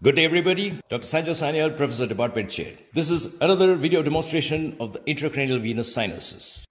Good day everybody, Dr. Sanjoy Sanyal, Professor, Department Chair. This is another video demonstration of the intracranial venous sinuses.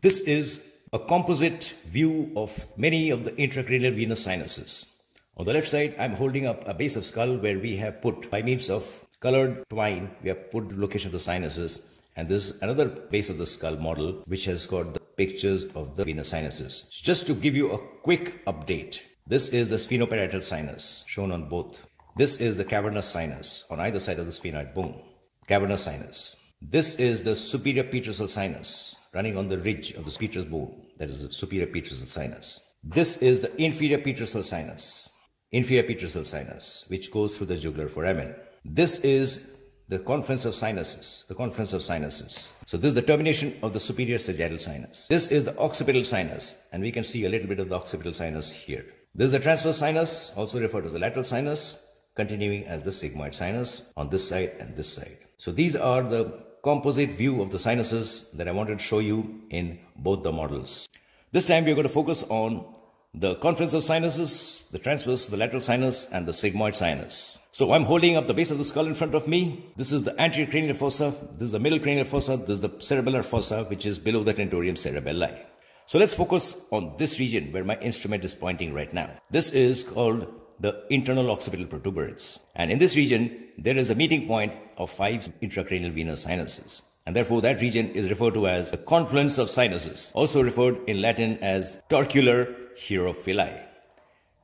This is a composite view of many of the intracranial venous sinuses. On the left side, I'm holding up a base of skull where we have put, by means of colored twine, we have put the location of the sinuses. And this is another base of the skull model, which has got the pictures of the venous sinuses. Just to give you a quick update, this is the sphenoparietal sinus, shown on both. This is the cavernous sinus on either side of the sphenoid bone. Cavernous sinus. This is the superior petrosal sinus running on the ridge of the petrous bone. That is the superior petrosal sinus. This is the inferior petrosal sinus. Inferior petrosal sinus, which goes through the jugular foramen. This is the confluence of sinuses. The confluence of sinuses. So this is the termination of the superior sagittal sinus. This is the occipital sinus, and we can see a little bit of the occipital sinus here. This is the transverse sinus, also referred to as the lateral sinus, continuing as the sigmoid sinus on this side and this side. So these are the composite view of the sinuses that I wanted to show you in both the models. This time we're going to focus on the confluence of sinuses, the transverse, the lateral sinus, and the sigmoid sinus. So I'm holding up the base of the skull in front of me. This is the anterior cranial fossa, this is the middle cranial fossa, this is the cerebellar fossa, which is below the tentorium cerebelli. So let's focus on this region where my instrument is pointing right now. This is called the internal occipital protuberance. And in this region, there is a meeting point of 5 intracranial venous sinuses. And therefore, that region is referred to as the confluence of sinuses, also referred in Latin as Torcular Herophili.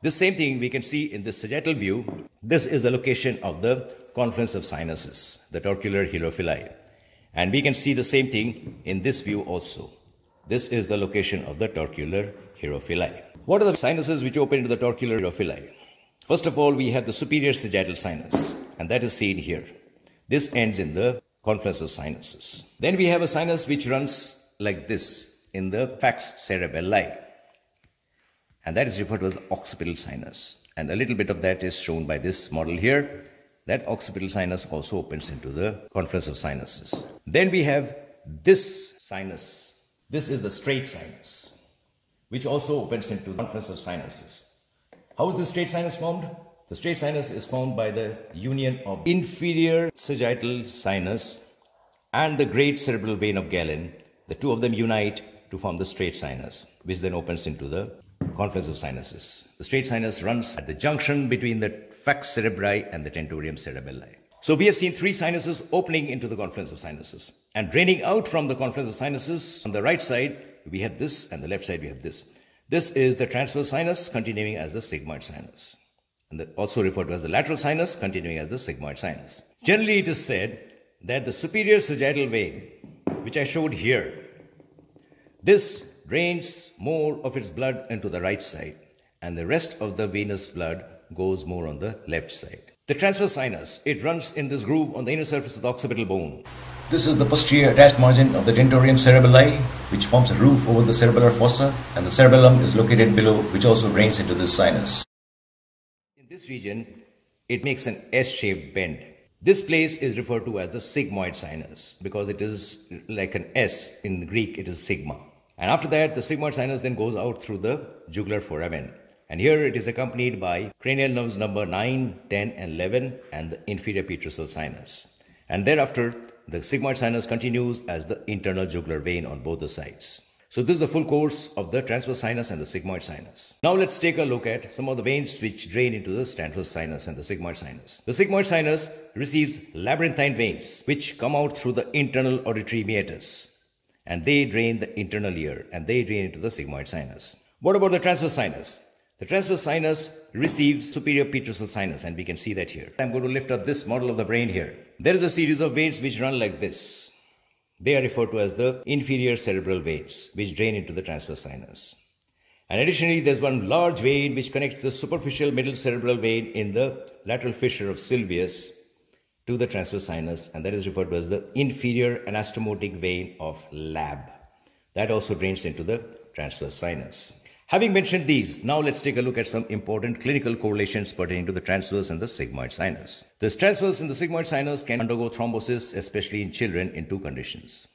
The same thing we can see in the sagittal view. This is the location of the confluence of sinuses, the Torcular Herophili. And we can see the same thing in this view also. This is the location of the Torcular Herophili. What are the sinuses which open into the Torcular Herophili? First of all, we have the superior sagittal sinus, and that is seen here. This ends in the confluence of sinuses. Then we have a sinus which runs like this in the Falx cerebelli, and that is referred to as the occipital sinus. And a little bit of that is shown by this model here. That occipital sinus also opens into the confluence of sinuses. Then we have this sinus. This is the straight sinus, which also opens into the confluence of sinuses. How is the straight sinus formed? The straight sinus is formed by the union of inferior sagittal sinus and the great cerebral vein of Galen. The two of them unite to form the straight sinus, which then opens into the confluence of sinuses. The straight sinus runs at the junction between the Falx cerebri and the tentorium cerebelli. So we have seen 3 sinuses opening into the confluence of sinuses. And draining out from the confluence of sinuses, on the right side, we have this, and the left side, we have this. This is the transverse sinus, continuing as the sigmoid sinus, and also referred to as the lateral sinus, continuing as the sigmoid sinus. Generally, it is said that the superior sagittal vein, which I showed here, this drains more of its blood into the right side, and the rest of the venous blood goes more on the left side. The transverse sinus, it runs in this groove on the inner surface of the occipital bone. This is the posterior attached margin of the tentorium cerebelli, which forms a roof over the cerebellar fossa, and the cerebellum is located below, which also drains into this sinus. In this region, it makes an S-shaped bend. This place is referred to as the sigmoid sinus, because it is like an S. In Greek, it is sigma. And after that, the sigmoid sinus then goes out through the jugular foramen. And here it is accompanied by cranial nerves number 9, 10, and 11, and the inferior petrosal sinus. And thereafter, the sigmoid sinus continues as the internal jugular vein on both the sides. So this is the full course of the transverse sinus and the sigmoid sinus. Now let's take a look at some of the veins which drain into the transverse sinus and the sigmoid sinus. The sigmoid sinus receives labyrinthine veins, which come out through the internal auditory meatus, and they drain the internal ear, and they drain into the sigmoid sinus. What about the transverse sinus? The transverse sinus receives superior petrosal sinus, and we can see that here. I'm going to lift up this model of the brain here. There is a series of veins which run like this. They are referred to as the inferior cerebral veins, which drain into the transverse sinus. And additionally, there's one large vein which connects the superficial middle cerebral vein in the lateral fissure of Sylvius to the transverse sinus, and that is referred to as the inferior anastomotic vein of Labbé. That also drains into the transverse sinus. Having mentioned these, now let's take a look at some important clinical correlations pertaining to the transverse and the sigmoid sinus. This transverse and the sigmoid sinus can undergo thrombosis, especially in children, in 2 conditions.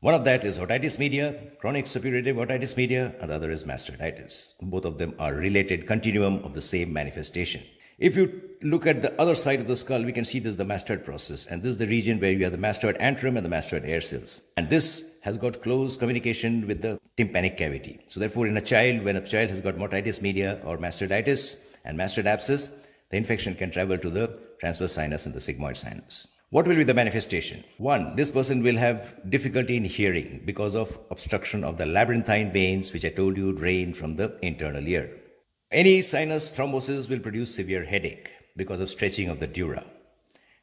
One of that is otitis media, chronic suppurative otitis media, and the other is mastoiditis. Both of them are related continuum of the same manifestation. If you look at the other side of the skull, we can see this is the mastoid process, and this is the region where you have the mastoid antrum and the mastoid air cells. And this has got close communication with the tympanic cavity. So therefore, in a child, when a child has got otitis media or mastoiditis and mastoid abscess, the infection can travel to the transverse sinus and the sigmoid sinus. What will be the manifestation? One, this person will have difficulty in hearing because of obstruction of the labyrinthine veins, which I told you drain from the internal ear. Any sinus thrombosis will produce severe headache because of stretching of the dura.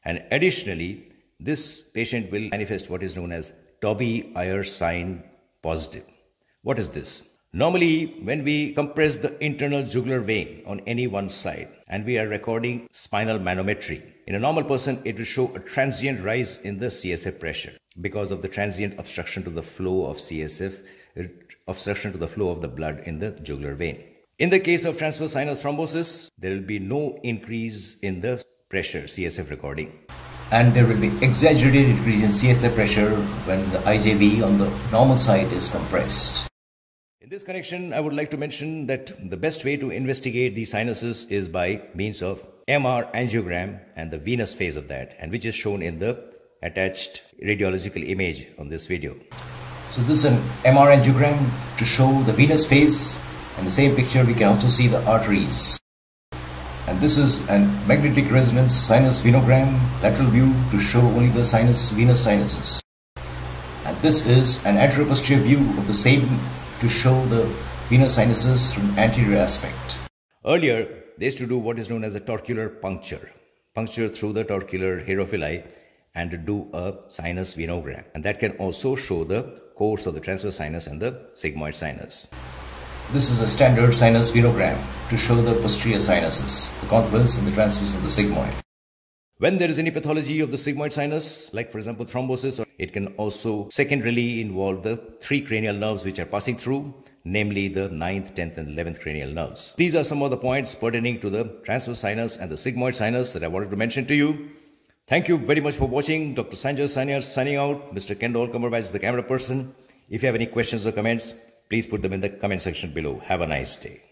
And additionally, this patient will manifest what is known as Tobey Ayer sign positive. What is this? Normally, when we compress the internal jugular vein on any one side and we are recording spinal manometry, in a normal person, it will show a transient rise in the CSF pressure because of the transient obstruction to the flow of CSF, obstruction to the flow of the blood in the jugular vein. In the case of transverse sinus thrombosis, there will be no increase in the pressure, CSF recording. And there will be exaggerated increase in CSF pressure when the IJV on the normal side is compressed. In this connection, I would like to mention that the best way to investigate the sinuses is by means of MR angiogram and the venous phase of that, and which is shown in the attached radiological image on this video. So this is an MR angiogram to show the venous phase, and the same picture we can also see the arteries. And this is a magnetic resonance sinus venogram lateral view to show only the sinus venous sinuses. And this is an anteroposterior view of the same to show the venous sinuses from anterior aspect. Earlier, they used to do what is known as a torcular puncture through the torcular herophili and to do a sinus venogram. And that can also show the course of the transverse sinus and the sigmoid sinus. This is a standard sinus venogram to show the posterior sinuses, the confluence and the transverse and the sigmoid. When there is any pathology of the sigmoid sinus, like for example thrombosis, it can also secondarily involve the three cranial nerves which are passing through, namely the 9th, 10th and 11th cranial nerves. These are some of the points pertaining to the transverse sinus and the sigmoid sinus that I wanted to mention to you. Thank you very much for watching. Dr. Sanjoy Sanyal signing out. Mr. Kendall Cumberbatch is the camera person. If you have any questions or comments, please put them in the comment section below. Have a nice day.